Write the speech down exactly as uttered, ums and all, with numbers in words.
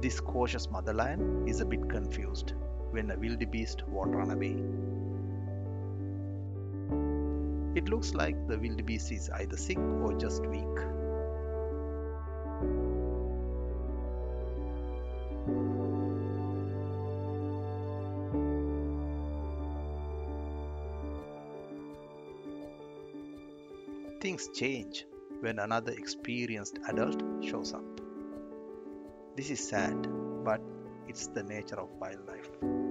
This cautious mother lion is a bit confused when a wildebeest walked on away. It looks like the wildebeest is either sick or just weak. Things change when another experienced adult shows up. This is sad, but it's the nature of wildlife.